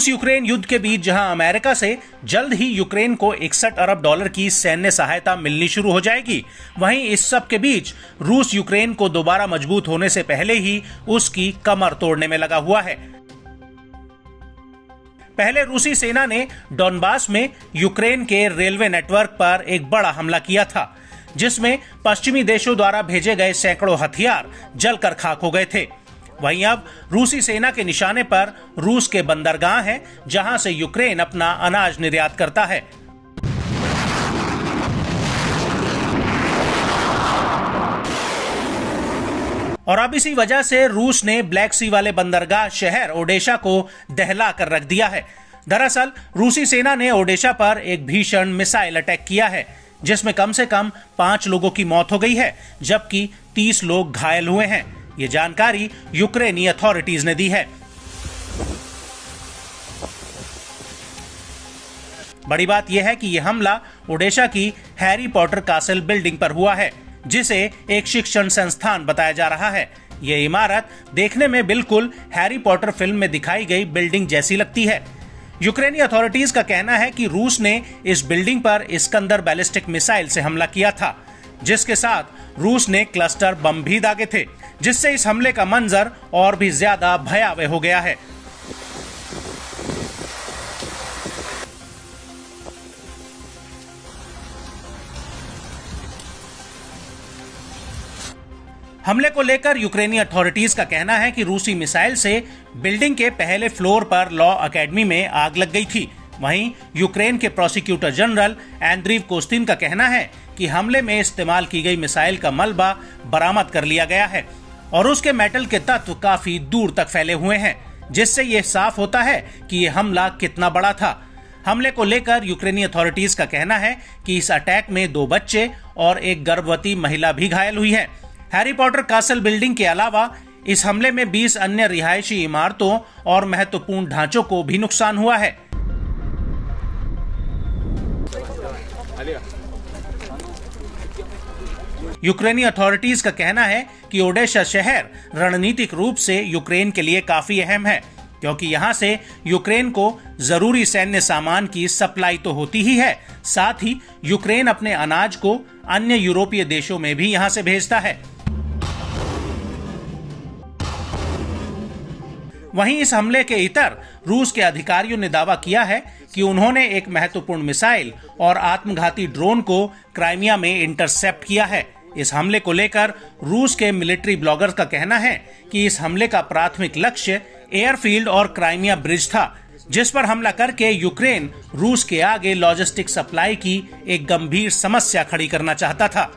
रूस यूक्रेन युद्ध के बीच जहां अमेरिका से जल्द ही यूक्रेन को 61 अरब डॉलर की सैन्य सहायता मिलनी शुरू हो जाएगी, वहीं इस सब के बीच रूस यूक्रेन को दोबारा मजबूत होने से पहले ही उसकी कमर तोड़ने में लगा हुआ है। पहले रूसी सेना ने डॉनबास में यूक्रेन के रेलवे नेटवर्क पर एक बड़ा हमला किया था, जिसमें पश्चिमी देशों द्वारा भेजे गए सैकड़ों हथियार जलकर खाक हो गए थे। वहीं अब रूसी सेना के निशाने पर रूस के बंदरगाह हैं, जहां से यूक्रेन अपना अनाज निर्यात करता है। और अब इसी वजह से रूस ने ब्लैक सी वाले बंदरगाह शहर ओडेशा को दहला कर रख दिया है। दरअसल रूसी सेना ने ओडेशा पर एक भीषण मिसाइल अटैक किया है, जिसमें कम से कम 5 लोगों की मौत हो गई है, जबकि 30 लोग घायल हुए हैं। ये जानकारी यूक्रेनी अथॉरिटीज ने दी है। बड़ी बात यह है कि यह हमला ओडेशा की हैरी पॉटर कासल बिल्डिंग पर हुआ है, जिसे एक शिक्षण संस्थान बताया जा रहा है। यह इमारत देखने में बिल्कुल हैरी पॉटर फिल्म में दिखाई गई बिल्डिंग जैसी लगती है। यूक्रेनी अथॉरिटीज का कहना है कि रूस ने इस बिल्डिंग पर इस्कंदर बैलिस्टिक मिसाइल से हमला किया था, जिसके साथ रूस ने क्लस्टर बम भी दागे थे, जिससे इस हमले का मंजर और भी ज्यादा भयावह हो गया है। हमले को लेकर यूक्रेनी अथॉरिटीज का कहना है कि रूसी मिसाइल से बिल्डिंग के पहले फ्लोर पर लॉ अकेडमी में आग लग गई थी। वहीं यूक्रेन के प्रोसिक्यूटर जनरल एंड्रीय कोस्तिन का कहना है कि हमले में इस्तेमाल की गई मिसाइल का मलबा बरामद कर लिया गया है और उसके मेटल के तत्व काफी दूर तक फैले हुए हैं, जिससे ये साफ होता है कि ये हमला कितना बड़ा था। हमले को लेकर यूक्रेनी अथॉरिटीज का कहना है कि इस अटैक में 2 बच्चे और एक गर्भवती महिला भी घायल हुई है। हैरी पॉटर कासल बिल्डिंग के अलावा इस हमले में 20 अन्य रिहायशी इमारतों और महत्वपूर्ण ढांचों को भी नुकसान हुआ है। यूक्रेनी अथॉरिटीज का कहना है कि ओडेशा शहर रणनीतिक रूप से यूक्रेन के लिए काफी अहम है, क्योंकि यहां से यूक्रेन को जरूरी सैन्य सामान की सप्लाई तो होती ही है, साथ ही यूक्रेन अपने अनाज को अन्य यूरोपीय देशों में भी यहां से भेजता है। वहीं इस हमले के इतर रूस के अधिकारियों ने दावा किया है कि उन्होंने एक महत्वपूर्ण मिसाइल और आत्मघाती ड्रोन को क्राइमिया में इंटरसेप्ट किया है। इस हमले को लेकर रूस के मिलिट्री ब्लॉगर्स का कहना है कि इस हमले का प्राथमिक लक्ष्य एयरफील्ड और क्राइमिया ब्रिज था, जिस पर हमला करके यूक्रेन रूस के आगे लॉजिस्टिक सप्लाई की एक गंभीर समस्या खड़ी करना चाहता था।